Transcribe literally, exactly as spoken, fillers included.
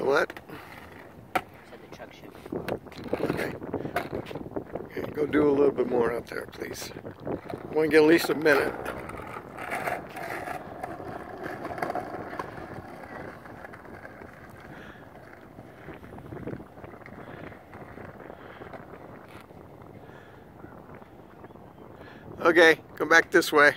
What? I said the truck should be. Okay. Okay, go do a little bit more out there, please. I want to get at least a minute. Okay, come back this way.